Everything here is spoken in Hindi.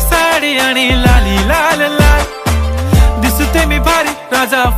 गुलाबी साडी आणि लाली लाल लाल, दिसते मी भारी राजा।